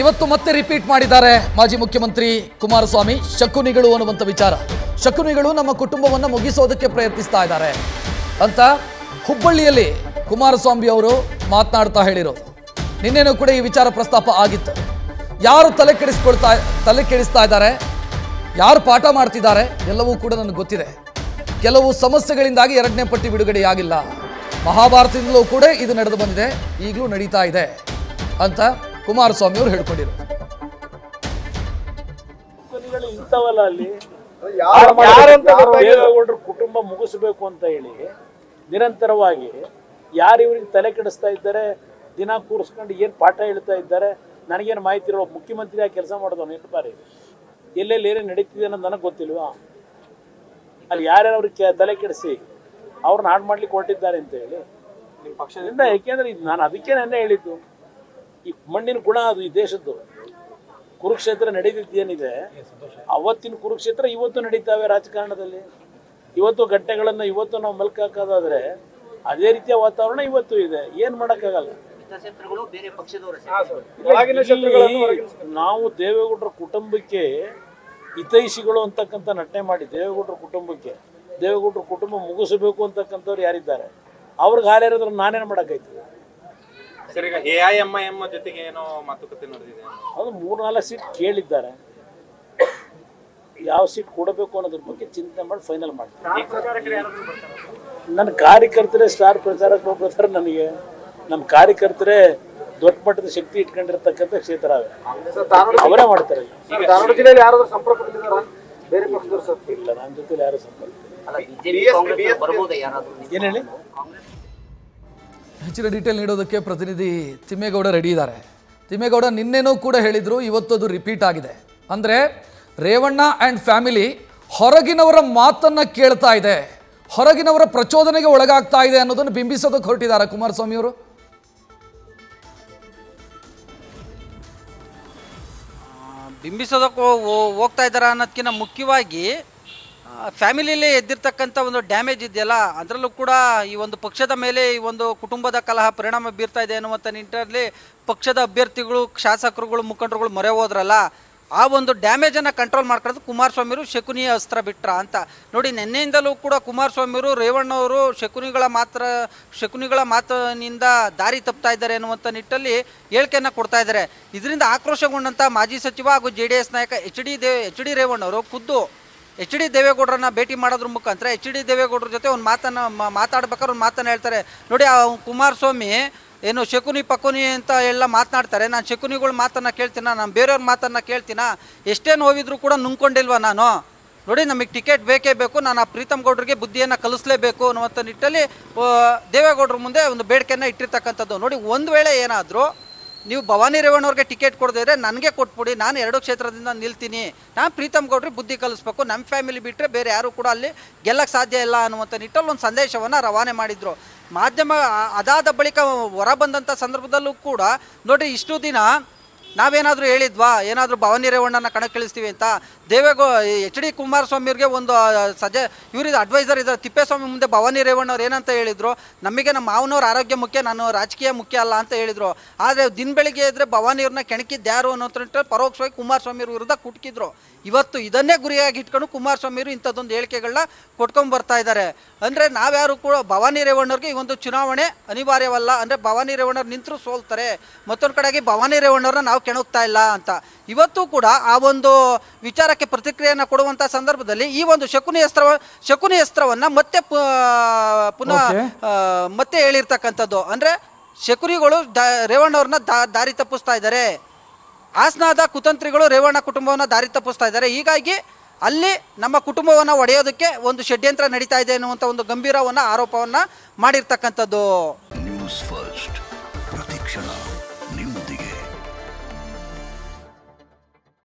ಇವತ್ತು ಮತ್ತೆ ರಿಪೀಟ್ ಮಾಡಿದ್ದಾರೆ ಮಾಜಿ ಮುಖ್ಯಮಂತ್ರಿ ಕುಮಾರಸ್ವಾಮಿ. ಶಕುನಿಗಳು ಅನ್ನುವಂತ ವಿಚಾರ, ಶಕುನಿಗಳು ನಮ್ಮ ಕುಟುಂಬವನ್ನು ಮುಗಿಸೋದಕ್ಕೆ ಪ್ರಯತ್ನಿಸ್ತಾ ಇದ್ದಾರೆ ಅಂತ ಹುಬ್ಬಳ್ಳಿಯಲ್ಲಿ ಕುಮಾರಸ್ವಾಮಿ ಅವರು ಮಾತನಾಡ್ತಾ ಹೇಳಿರೋದು. ನಿನ್ನೆನೂ ಕೂಡ ಈ ವಿಚಾರ ಪ್ರಸ್ತಾಪ ಆಗಿತ್ತು. ಯಾರು ತಲೆ ಕೆಡಿಸ್ತಾ ಇದ್ದಾರೆ, ಯಾರು ಪಾಠ ಮಾಡ್ತಿದ್ದಾರೆ ಎಲ್ಲವೂ ಕೂಡ ನನಗೆ ಗೊತ್ತಿದೆ. ಕೆಲವು ಸಮಸ್ಯೆಗಳಿಂದಾಗಿ ಎರಡನೇ ಪಟ್ಟಿ ಬಿಡುಗಡೆಯಾಗಿಲ್ಲ. ಮಹಾಭಾರತದಿಂದಲೂ ಕೂಡ ಇದು ನಡೆದು ಬಂದಿದೆ, ಈಗಲೂ ನಡೀತಾ ಇದೆ ಅಂತ ಕುಮಾರಸ್ವಾಮಿ ಅವರು ಹೇಳಿಕೊಂಡಿರು. ಕುಟುಂಬ ಮುಗಿಸಬೇಕು ಅಂತ ಹೇಳಿ ನಿರಂತರವಾಗಿ ಯಾರು ಇವರಿಗೆ ತಲೆ ಕೆಡಿಸ್ತಾ ಇದ್ದಾರೆ, ದಿನ ಕೂರಿಸ್ಕೊಂಡು ಏನು ಪಾಠ ಹೇಳ್ತಾ ಇದ್ದಾರೆ, ನನಗೇನು ಮಾಹಿತಿ ಇರೋ? ಮುಖ್ಯಮಂತ್ರಿ ಆ ಕೆಲಸ ಮಾಡೋದವನು ಎಷ್ಟು ಬಾರಿ ಎಲ್ಲೆಲ್ಲಿ ಏನೇ ನಡೀತಿದೆ ಅನ್ನೋದು ನನಗೆ ಗೊತ್ತಿಲ್ವಾ? ಅಲ್ಲಿ ಯಾರ್ಯಾರವ್ರಿಗೆ ತಲೆ ಕೆಡಿಸಿ ಅವ್ರನ್ನ ಹಾಡು ಮಾಡ್ಲಿಕ್ಕೆ ಹೊರಟಿದ್ದಾರೆ ಅಂತ ಹೇಳಿ ನಿಮ್ಮ ಪಕ್ಷದಿಂದ. ಏಕೆಂದ್ರೆ ಇದು ನಾನು ಅದಕ್ಕೆ ನಾನೇ ಹೇಳಿದ್ದು, ಈ ಮಣ್ಣಿನ ಗುಣ ಅದು. ಈ ದೇಶದ್ದು ಕುರುಕ್ಷೇತ್ರ ನಡೆದಿದ್ದೇನಿದೆ, ಅವತ್ತಿನ ಕುರುಕ್ಷೇತ್ರ ಇವತ್ತು ನಡೀತಾವೆ ರಾಜಕಾರಣದಲ್ಲಿ. ಇವತ್ತು ಗಂಟೆಗಳನ್ನು ಇವತ್ತು ನಾವು ಮಲ್ಕಾಕೋದಾದ್ರೆ ಅದೇ ರೀತಿಯ ವಾತಾವರಣ ಇವತ್ತು ಇದೆ. ಏನು ಮಾಡೋಕ್ಕಾಗಲ್ಲ. ನಾವು ದೇವೇಗೌಡರ ಕುಟುಂಬಕ್ಕೆ ಹಿತೈಷಿಗಳು ಅಂತಕ್ಕಂಥ ನಟನೆ ಮಾಡಿ ದೇವೇಗೌಡರ ಕುಟುಂಬ ಮುಗಿಸಬೇಕು ಅಂತಕ್ಕಂಥವ್ರು ಯಾರಿದ್ದಾರೆ ಅವ್ರಿಗೆ ಹಾಲಿರೋದ್ರ ನಾನೇನು ಮಾಡೋಕ್ಕಾಯ್ತು? ಅದು 3-4 ಸೀಟ್ ಕೇಳಿದ್ದಾರೆ. ಯಾವ ಸೀಟ್ ಕೊಡಬೇಕು ಅನ್ನೋದ್ರ ಬಗ್ಗೆ ಚಿಂತೆ ಮಾಡಿ ಫೈನಲ್ ಮಾಡ್ತೀನಿ. ನನ್ನ ಕಾರ್ಯಕರ್ತರೇ ಸ್ಟಾರ್ ಪ್ರಚಾರಕರು ಬರ್ತಾರೆ. ನನಗೆ ನಮ್ಮ ಕಾರ್ಯಕರ್ತರೇ ದೊಡ್ಡ ಮಟ್ಟದ ಶಕ್ತಿ ಇಟ್ಕೊಂಡಿರ್ತಕ್ಕಂಥ ಕ್ಷೇತ್ರ ಅವರೇ ಮಾಡ್ತಾರೆ. ಇಲ್ಲ, ನನ್ನ ಜೊತೆಲಿ ಯಾರು ಸಂಪರ್ಕ ಏನು ಹೇಳಿ ಹೆಚ್ಚಿನ ಡೀಟೇಲ್ ನೀಡೋದಕ್ಕೆ ಪ್ರತಿನಿಧಿ ತಿಮ್ಮೇಗೌಡ ರೆಡಿ ಇದ್ದಾರೆ. ತಿಮ್ಮೇಗೌಡ, ನಿನ್ನೆನೂ ಕೂಡ ಹೇಳಿದರು, ಇವತ್ತು ಅದು ರಿಪೀಟ್ ಆಗಿದೆ. ಅಂದರೆ ರೇವಣ್ಣ ಆ್ಯಂಡ್ ಫ್ಯಾಮಿಲಿ ಹೊರಗಿನವರ ಮಾತನ್ನು ಕೇಳ್ತಾ ಇದೆ, ಹೊರಗಿನವರ ಪ್ರಚೋದನೆಗೆ ಒಳಗಾಗ್ತಾ ಇದೆ ಅನ್ನೋದನ್ನು ಬಿಂಬಿಸೋದಕ್ಕೆ ಹೊರಟಿದ್ದಾರೆ ಕುಮಾರಸ್ವಾಮಿ ಅವರು. ಬಿಂಬಿಸೋದಕ್ಕೆ ಹೋಗ್ತಾ ಇದ್ದಾರೆ ಅನ್ನೋದಕ್ಕಿಂತ ಮುಖ್ಯವಾಗಿ ಫ್ಯಾಮಿಲಿಯಲ್ಲಿ ಎದ್ದಿರ್ತಕ್ಕಂಥ ಒಂದು ಡ್ಯಾಮೇಜ್ ಇದೆಯಲ್ಲ, ಅದರಲ್ಲೂ ಕೂಡ ಈ ಒಂದು ಪಕ್ಷದ ಮೇಲೆ ಈ ಒಂದು ಕುಟುಂಬದ ಕಲಹ ಪರಿಣಾಮ ಬೀರ್ತಾ ಇದೆ ಅನ್ನುವಂಥ ನಿಟ್ಟಿನಲ್ಲಿ ಪಕ್ಷದ ಅಭ್ಯರ್ಥಿಗಳು, ಶಾಸಕರುಗಳು, ಮುಖಂಡರುಗಳು ಮೊರೆ ಹೋದ್ರಲ್ಲ, ಆ ಒಂದು ಡ್ಯಾಮೇಜನ್ನು ಕಂಟ್ರೋಲ್ ಮಾಡ್ಕೊಳ್ಳೋದು ಕುಮಾರಸ್ವಾಮಿಯವರು ಶಕುನಿಯ ಅಸ್ತ್ರ ಬಿಟ್ರ ಅಂತ ನೋಡಿ. ನಿನ್ನೆಯಿಂದಲೂ ಕೂಡ ಕುಮಾರಸ್ವಾಮಿಯವರು ರೇವಣ್ಣವರು ಶಕುನಿಗಳ ಮಾತಿನಿಂದ ದಾರಿ ತಪ್ತಾ ಇದ್ದಾರೆ ಅನ್ನುವಂಥ ನಿಟ್ಟಲ್ಲಿ ಹೇಳಿಕೆಯನ್ನು ಕೊಡ್ತಾ ಇದ್ದಾರೆ. ಇದರಿಂದ ಆಕ್ರೋಶಗೊಂಡಂಥ ಮಾಜಿ ಸಚಿವ ಹಾಗೂ JDS ನಾಯಕ ಎಚ್ ಡಿ ರೇವಣ್ಣವರು ಖುದ್ದು HD ದೇವೇಗೌಡರನ್ನ ಭೇಟಿ ಮಾಡೋದ್ರ ಮುಖಾಂತರ HD ದೇವೇಗೌಡರ ಜೊತೆ ಒಂದು ಮಾತಾಡ್ಬೇಕಾದ್ರೆ ಒಂದು ಮಾತನ್ನು ಹೇಳ್ತಾರೆ. ನೋಡಿ, ಕುಮಾರಸ್ವಾಮಿ ಏನು ಶಕುನಿ ಪಕುನಿ ಅಂತ ಎಲ್ಲ ಮಾತನಾಡ್ತಾರೆ. ನಾನು ಶಕುನಿಗಳ ಮಾತನ್ನು ಕೇಳ್ತೀನ, ನಾನು ಬೇರೆಯವ್ರ ಮಾತನ್ನು ಕೇಳ್ತೀನ, ಎಷ್ಟೇ ನೋವಿದ್ರೂ ಕೂಡ ನುಂಗ್ಕೊಂಡಿಲ್ವ ನಾನು? ನೋಡಿ, ನಮಗೆ ಟಿಕೆಟ್ ಬೇಕೇ ಬೇಕು, ನಾನು ಆ ಪ್ರೀತಮ್ ಗೌಡ್ರಿಗೆ ಬುದ್ಧಿಯನ್ನು ಕಲಿಸಲೇಬೇಕು ಅನ್ನುವಂಥ ನಿಟ್ಟಲ್ಲಿ ದೇವೇಗೌಡರ ಮುಂದೆ ಒಂದು ಬೇಡಿಕೆಯನ್ನು ಇಟ್ಟಿರ್ತಕ್ಕಂಥದ್ದು. ನೋಡಿ, ಒಂದು ವೇಳೆ ಏನಾದರೂ ನೀವು ಭವಾನಿ ರೇವಣ್ಣವ್ರಿಗೆ ಟಿಕೆಟ್ ಕೊಡದಿದ್ರೆ ನನಗೆ ಕೊಟ್ಬಿಡಿ, ನಾನು 2 ಕ್ಷೇತ್ರದಿಂದ ನಿಲ್ತೀನಿ, ನಾನು ಪ್ರೀತಮ್ ಗೌಡ್ರಿಗೆ ಬುದ್ಧಿ ಕಲಿಸ್ಬೇಕು, ನಮ್ಮ ಫ್ಯಾಮಿಲಿ ಬಿಟ್ಟರೆ ಬೇರೆ ಯಾರೂ ಕೂಡ ಅಲ್ಲಿ ಗೆಲ್ಲಕ್ಕೆ ಸಾಧ್ಯ ಇಲ್ಲ ಅನ್ನುವಂಥ ನಿಟ್ಟಲ್ಲಿ ಒಂದು ಸಂದೇಶವನ್ನು ರವಾನೆ ಮಾಡಿದರು. ಮಾಧ್ಯಮ ಅದಾದ ಬಳಿಕ ಹೊರ ಬಂದಂಥ ಸಂದರ್ಭದಲ್ಲೂ ಕೂಡ ನೋಡಿ, ಇಷ್ಟು ದಿನ ನಾವೇನಾದರೂ ಹೇಳಿದ್ವಾ ಏನಾದರೂ ಭವಾನಿ ರೇವಣ್ಣನ ಕಣಕ್ಕಿಳಿಸ್ತೀವಿ ಅಂತ? HD ಕುಮಾರಸ್ವಾಮಿಯವ್ರಿಗೆ ಒಂದು ಇವರಿದು ಅಡ್ವೈಸರ್ ಇದ್ದಾರೆ ತಿಪ್ಪೇಸ್ವಾಮಿ. ಮುಂದೆ ಭವಾನಿ ರೇವಣ್ಣವ್ರು ಏನಂತ ಹೇಳಿದರು? ನಮಗೆ ನಮ್ಮ ಮಾವನವ್ರ ಆರೋಗ್ಯ ಮುಖ್ಯ, ನಾನು ರಾಜಕೀಯ ಮುಖ್ಯ ಅಲ್ಲ ಅಂತ ಹೇಳಿದರು. ಆದರೆ ದಿನ ಬೆಳಿಗ್ಗೆ ಇದ್ದರೆ ಭವಾನಿಯವ್ರನ್ನ ಕೆಣಕಿದ್ದಾರು ಅನ್ನೋ ಪರೋಕ್ಷವಾಗಿ ಕುಮಾರಸ್ವಾಮಿಯವ್ರ ವಿರುದ್ಧ ಕುಟುಕಿದ್ರು. ಇವತ್ತು ಇದನ್ನೇ ಗುರಿಯಾಗಿ ಇಟ್ಕೊಂಡು ಕುಮಾರಸ್ವಾಮಿಯವರು ಇಂಥದ್ದೊಂದು ಹೇಳಿಕೆಗಳನ್ನ ಕೊಟ್ಕೊಂಡ್ಬರ್ತಾ ಇದ್ದಾರೆ. ಅಂದರೆ ನಾವ್ಯಾರು ಕೂಡ ಭವಾನಿ ರೇವಣ್ಣವ್ರಿಗೆ ಈ ಒಂದು ಚುನಾವಣೆ ಅನಿವಾರ್ಯವಲ್ಲ, ಅಂದರೆ ಭವಾನಿ ರೇವಣ್ಣವ್ರು ನಿಂತರೂ ಸೋಲ್ತಾರೆ, ಮತ್ತೊಂದು ಕಡೆಗೆ ಭವಾನಿ ರೇವಣ್ಣವ್ರನ್ನ ನಾವು ಕೆಣಗ್ತಾ ಇಲ್ಲ ಅಂತ ಇವತ್ತು ಕೂಡ ಆ ಒಂದು ವಿಚಾರಕ್ಕೆ ಪ್ರತಿಕ್ರಿಯೆಯನ್ನು ಕೊಡುವಂಥ ಸಂದರ್ಭದಲ್ಲಿ ಈ ಒಂದು ಶಕುನಿ ಅಸ್ತ್ರವನ್ನು ಮತ್ತೆ ಹೇಳಿರ್ತಕ್ಕಂಥದ್ದು. ಅಂದರೆ ಶಕುನಿಗಳು ರೇವಣ್ಣವ್ರನ್ನ ದಾರಿ ತಪ್ಪಿಸ್ತಾ ಇದ್ದಾರೆ, ಹಾಸನದ ಕುತಂತ್ರಿಗಳು ರೇವಣ್ಣ ಕುಟುಂಬವನ್ನು ದಾರಿ ತಪ್ಪಿಸ್ತಾ ಇದ್ದಾರೆ, ಹೀಗಾಗಿ ಅಲ್ಲಿ ನಮ್ಮ ಕುಟುಂಬವನ್ನು ಒಡೆಯೋದಕ್ಕೆ ಒಂದು ಷಡ್ಯಂತ್ರ ನಡೀತಾ ಇದೆ ಅನ್ನುವಂಥ ಒಂದು ಗಂಭೀರವನ್ನು ಆರೋಪವನ್ನು ಮಾಡಿರ್ತಕ್ಕಂಥದ್ದು.